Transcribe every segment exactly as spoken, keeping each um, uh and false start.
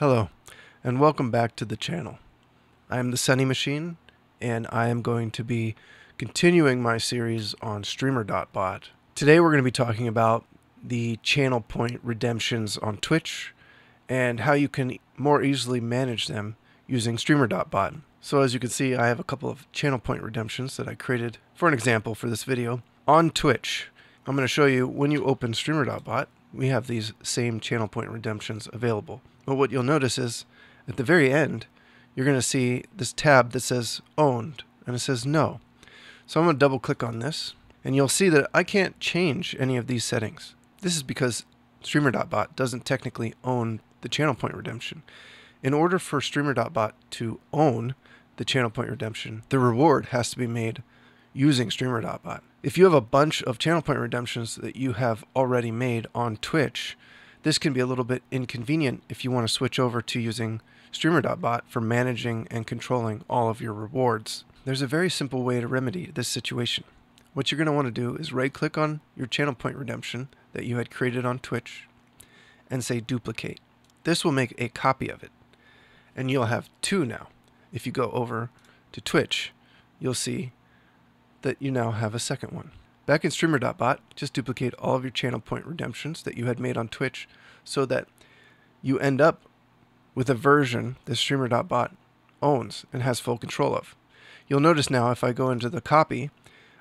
Hello, and welcome back to the channel. I am the Sunny Machine, and I am going to be continuing my series on Streamer dot bot. Today we're going to be talking about the channel point redemptions on Twitch, and how you can more easily manage them using Streamer dot bot. So as you can see, I have a couple of channel point redemptions that I created for an example for this video on Twitch. I'm going to show you when you open Streamer dot bot, we have these same channel point redemptions available. But what you'll notice is at the very end, you're going to see this tab that says owned and it says no. So I'm going to double click on this and you'll see that I can't change any of these settings. This is because Streamer dot bot doesn't technically own the channel point redemption. In order for Streamer dot bot to own the channel point redemption, the reward has to be made using Streamer dot bot. If you have a bunch of channel point redemptions that you have already made on Twitch, this can be a little bit inconvenient if you want to switch over to using Streamer dot bot for managing and controlling all of your rewards. There's a very simple way to remedy this situation. What you're going to want to do is right-click on your channel point redemption that you had created on Twitch and say duplicate. This will make a copy of it, and you'll have two now. If you go over to Twitch, you'll see that you now have a second one. Back in Streamer dot bot, just duplicate all of your channel point redemptions that you had made on Twitch so that you end up with a version that Streamer dot bot owns and has full control of. You'll notice now if I go into the copy,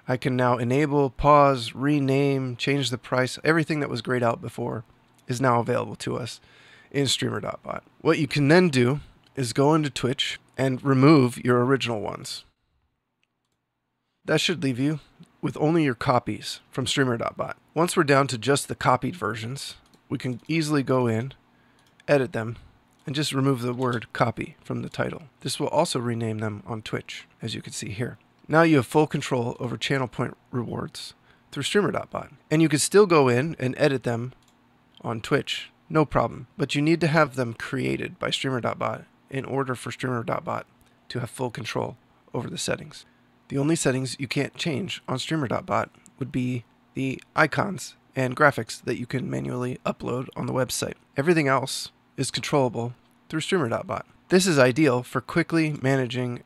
I can now enable, pause, rename, change the price. Everything that was grayed out before is now available to us in Streamer dot bot. What you can then do is go into Twitch and remove your original ones. That should leave you with only your copies from Streamer dot bot. Once we're down to just the copied versions, we can easily go in, edit them, and just remove the word copy from the title. This will also rename them on Twitch, as you can see here. Now you have full control over channel point rewards through Streamer dot bot. And you can still go in and edit them on Twitch, no problem. But you need to have them created by Streamer dot bot in order for Streamer dot bot to have full control over the settings. The only settings you can't change on Streamer dot bot would be the icons and graphics that you can manually upload on the website. Everything else is controllable through Streamer dot bot. This is ideal for quickly managing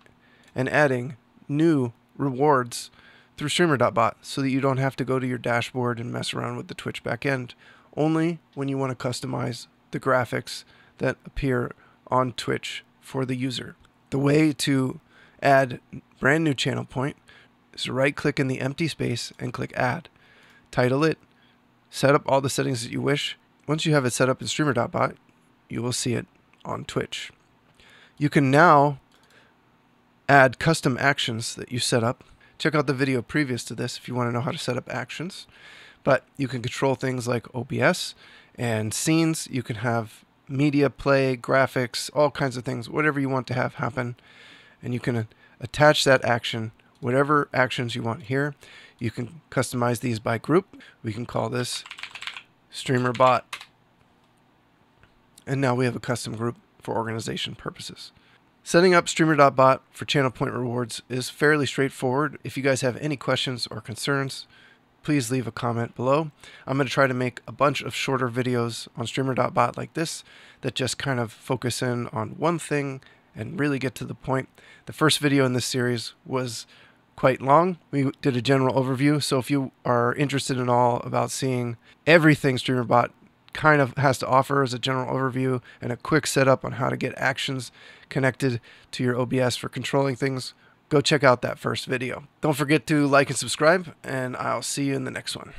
and adding new rewards through Streamer dot bot so that you don't have to go to your dashboard and mess around with the Twitch backend. Only when you want to customize the graphics that appear on Twitch for the user. The way to add brand new channel point is to right click in the empty space and click add. Title it, set up all the settings that you wish. Once you have it set up in Streamer dot bot, you will see it on Twitch. You can now add custom actions that you set up. Check out the video previous to this if you want to know how to set up actions. But you can control things like O B S and scenes. You can have media play, graphics, all kinds of things, whatever you want to have happen. And you can attach that action, whatever actions you want here. You can customize these by group. We can call this Streamer dot bot. And now we have a custom group for organization purposes. Setting up Streamer dot bot for channel point rewards is fairly straightforward. If you guys have any questions or concerns, please leave a comment below. I'm going to try to make a bunch of shorter videos on Streamer dot bot like this that just kind of focus in on one thing and really get to the point. The first video in this series was quite long. We did a general overview, so if you are interested in all about seeing everything Streamer dot bot kind of has to offer as a general overview and a quick setup on how to get actions connected to your O B S for controlling things, go check out that first video. Don't forget to like and subscribe, and I'll see you in the next one.